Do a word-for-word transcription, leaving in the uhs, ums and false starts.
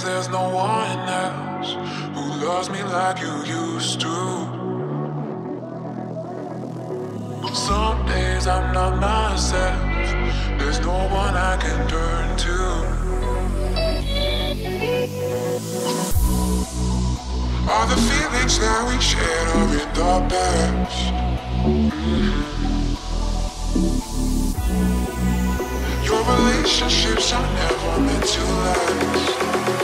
'cause there's no one else who loves me like you used to. Some days I'm not myself, there's no one I can turn to. All the feelings that we shared are in the past. Your relationships are never meant to last.